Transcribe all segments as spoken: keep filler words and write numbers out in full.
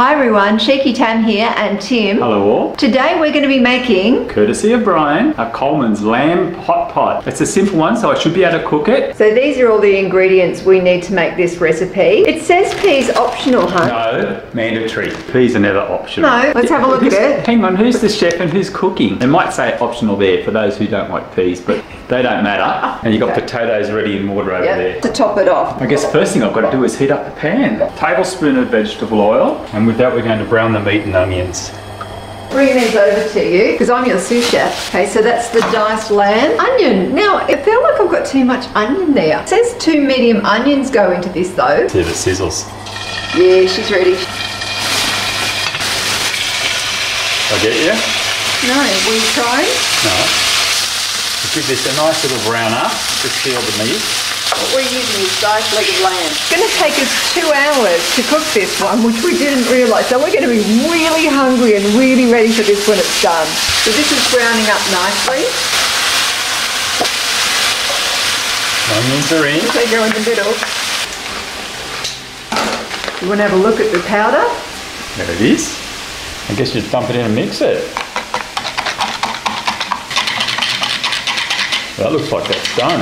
Hi everyone, Cheeky Tam here and Tim. Hello all. Today we're going to be making, courtesy of Brian, a Colman's lamb hot pot. It's a simple one, so I should be able to cook it. So these are all the ingredients we need to make this recipe. It says peas optional, huh? No, mandatory. Peas are never optional. No, let's have a look at it. Hang on, who's the chef and who's cooking? They might say optional there for those who don't like peas, but they don't matter. And you've got okay. potatoes ready in water over yep. there. To top it off. I guess first thing I've got to do is heat up the pan. A tablespoon of vegetable oil. And with that, we're going to brown the meat and onions. Bringing these over to you, because I'm your sous chef. Okay, so that's the diced lamb. Onion. Now, it felt like I've got too much onion there. It says two medium onions go into this, though. See if it sizzles. Yeah, she's ready. I get you? No, will you try? No. We'll give this a nice little brown up to seal the meat. What we're using is diced leg of lamb. It's going to take us two hours to cook this one, which we didn't realise. So we're going to be really hungry and really ready for this when it's done. So this is browning up nicely. Onions are in. They go in the middle. You want to have a look at the powder? There it is. I guess you just dump it in and mix it. That looks like that's done.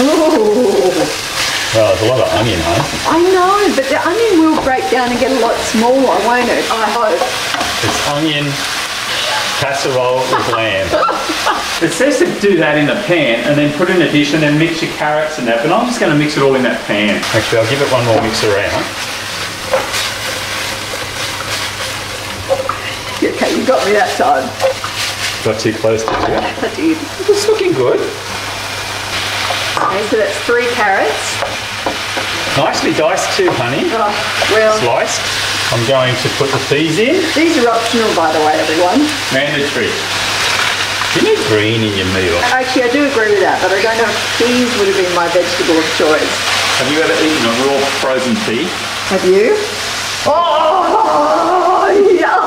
Ooh. Well, there's a lot of onion, huh? I know, but the onion will break down and get a lot smaller, won't it? I hope. It's onion casserole with lamb. It says to do that in the pan and then put in a dish and then mix your carrots and that, but I'm just going to mix it all in that pan. Actually, I'll give it one more mix around. Okay, you got me that time. Got too close to it. I did. It's looking good. Okay, so that's three carrots. Nicely diced too, honey. Oh, well. Sliced. I'm going to put the peas in. These are optional, by the way, everyone. Mandatory. You need green in your meal. Actually, I do agree with that, but I don't know if peas would have been my vegetable of choice. Have you ever eaten a raw frozen pea? Have you? Oh, yeah.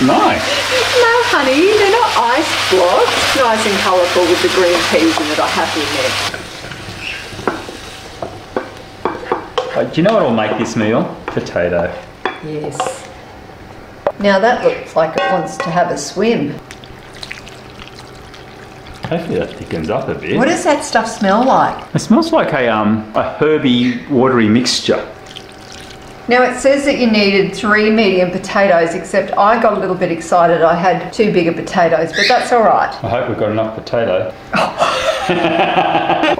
No. No, honey, they're not ice blocks. Nice and colourful with the green peas in it, I have to admit. Oh, do you know what will make this meal? Potato. Yes. Now that looks like it wants to have a swim. Hopefully that thickens up a bit. What does that stuff smell like? It smells like a, um, a herby, watery mixture. Now it says that you needed three medium potatoes, except I got a little bit excited. I had two bigger potatoes, but that's all right. I hope we've got enough potato.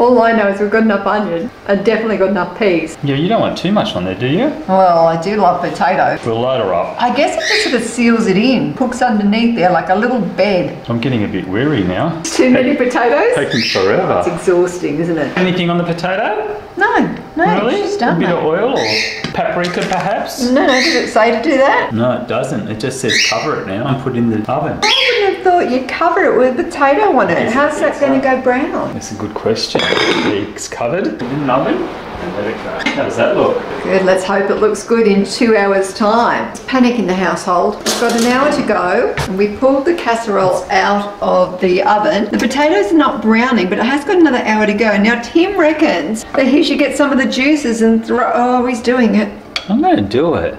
All I know is we've got enough onion and definitely got enough peas. Yeah, you don't want too much on there, do you? Well, I do love potato. We'll load her up. I guess it just sort of seals it in, cooks underneath there like a little bed. I'm getting a bit weary now. Too many potatoes? Taking forever. It's exhausting, isn't it? Anything on the potato? No, no, really? She's done a bit that. Of oil or paprika perhaps? No, no, does it say to do that? No, it doesn't. It just says cover it now and put it in the oven. I wouldn't have thought you'd cover it with a potato on it. How's that going to go brown? That's a good question. It's covered in an oven. Let it go. How does that look? Good, let's hope it looks good in two hours time. It's panic in the household. We've got an hour to go and we pulled the casserole out of the oven. The potatoes are not browning, but it has got another hour to go. Now Tim reckons that he should get some of the juices and throw, oh, he's doing it. I'm gonna do it.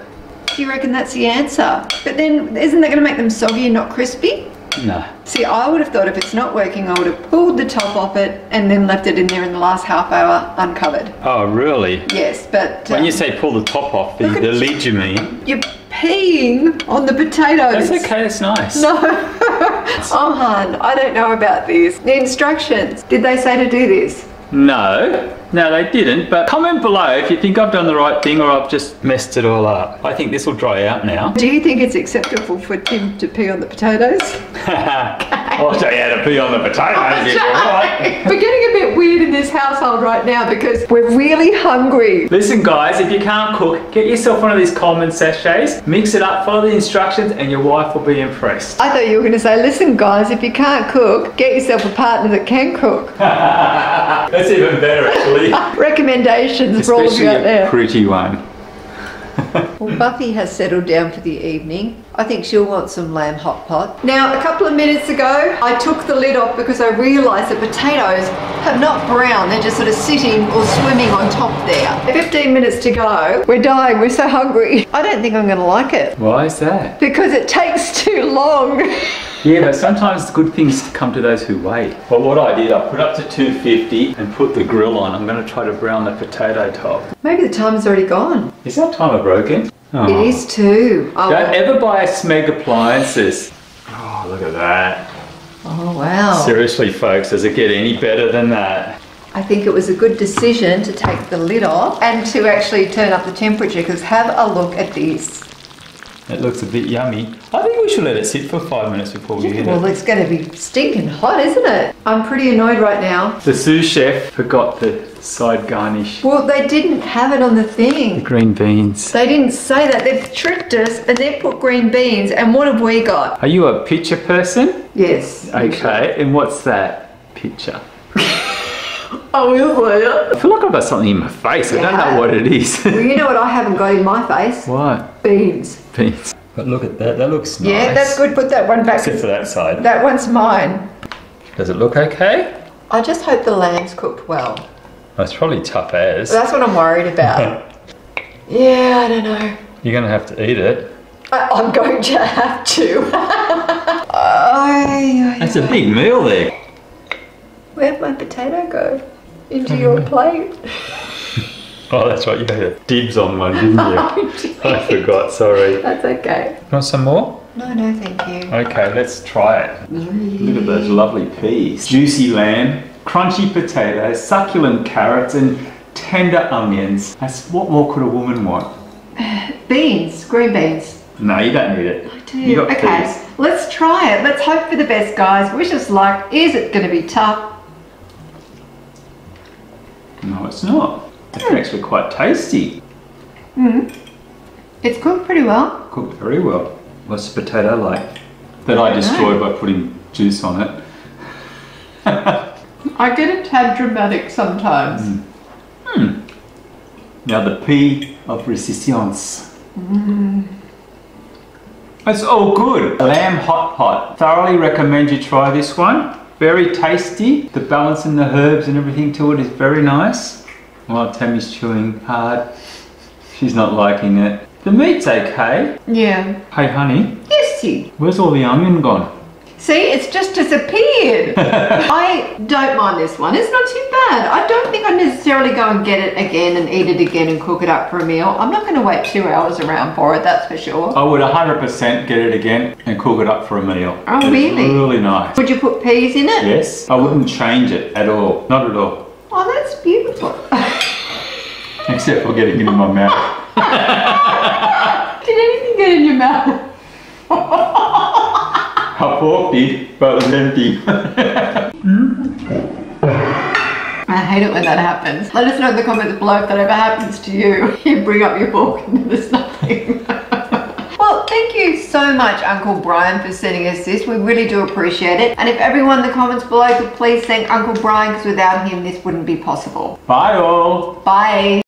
Do you reckon that's the answer? But then isn't that gonna make them soggy and not crispy? No. See, I would have thought if it's not working, I would have pulled the top off it and then left it in there in the last half hour uncovered. Oh, really? Yes, but... Um, when you say pull the top off, the, the lid you mean? You're peeing on the potatoes. That's okay, it's nice. No. Oh, hon, I don't know about this. The instructions, did they say to do this? No. No, they didn't, but comment below if you think I've done the right thing or I've just messed it all up. I think this will dry out now. Do you think it's acceptable for Tim to pee on the potatoes? I'll tell you how to pee on the potatoes. Right. We're getting a bit weird in this household right now because we're really hungry. Listen guys, if you can't cook, get yourself one of these Colman's sachets, mix it up, follow the instructions and your wife will be impressed. I thought you were going to say, listen guys, if you can't cook, get yourself a partner that can cook. That's even better actually. Recommendations. Especially for all of you out there. Especially a pretty one. Well, Buffy has settled down for the evening. I think she'll want some lamb hot pot. Now, a couple of minutes ago, I took the lid off because I realised that potatoes have not browned. They're just sort of sitting or swimming on top there. fifteen minutes to go. We're dying. We're so hungry. I don't think I'm going to like it. Why is that? Because it takes too long. Yeah, but sometimes good things come to those who wait. But what I did, I put up to two fifty and put the grill on. I'm going to try to brown the potato top. Maybe the time is already gone. Is that timer broken? Oh. It is too. Oh. Don't ever buy Smeg appliances. Oh, look at that. Oh, wow. Seriously, folks, does it get any better than that? I think it was a good decision to take the lid off and to actually turn up the temperature, because have a look at this. It looks a bit yummy. I think we should let it sit for five minutes before we hit it. Well, it's going to be stinking hot, isn't it? I'm pretty annoyed right now. The sous chef forgot the side garnish. Well, they didn't have it on the thing. The green beans. They didn't say that. They've tricked us and they've put green beans. And what have we got? Are you a picture person? Yes. Okay, sure. And what's that picture? I feel like I've got something in my face. Yeah. I don't know what it is. Well, you know what I haven't got in my face? What? Beans. Beans. But look at that. That looks nice. Yeah, that's good. Put that one back. Except for that side. That one's mine. Does it look okay? I just hope the lamb's cooked well. That's probably tough as. Well, that's what I'm worried about. Yeah, I don't know. You're going to have to eat it. I, I'm going to have to. I, I, that's a big meal there. Where'd my potato go? Into your plate. Oh, that's right, you had a dibs on one, didn't you? I did. I forgot, sorry. That's okay. Want some more? No, no, thank you. Okay, let's try it. Mm. Look at those lovely peas. Juicy lamb, crunchy potatoes, succulent carrots and tender onions. That's, what more could a woman want? Beans, green beans. No, you don't need it. I do. You got okay, peas. Let's try it. Let's hope for the best, guys. Wish us luck. Is it going to be tough? No, it's not. It's mm. actually quite tasty. Mm. It's cooked pretty well. Cooked very well. What's the potato like? That I, I destroyed know. by putting juice on it. I get a tad dramatic sometimes. Mm. Mm. Now the pea of resistance. Mm. It's all good. Lamb hot pot. Thoroughly recommend you try this one. Very tasty. The balance in the herbs and everything to it is very nice. Well, Tammy's chewing hard. She's not liking it. The meat's okay. Yeah. Hey, honey. Yes, see. Where's all the onion gone? See, it's just disappeared. I don't mind this one. It's not too bad. I don't think I'd necessarily go and get it again and eat it again and cook it up for a meal. I'm not going to wait two hours around for it, that's for sure. I would one hundred percent get it again and cook it up for a meal. Oh, really? It's really nice. Would you put peas in it? Yes. I wouldn't change it at all. Not at all. Oh, that's beautiful. Except for getting it in my mouth. Did anything get in your mouth? I thought it, but it was empty. I hate it when that happens. Let us know in the comments below if that ever happens to you. You bring up your fork and there's nothing. Well, thank you so much, Uncle Brian, for sending us this. We really do appreciate it. And if everyone in the comments below could please thank Uncle Brian, because without him this wouldn't be possible. Bye all. Bye.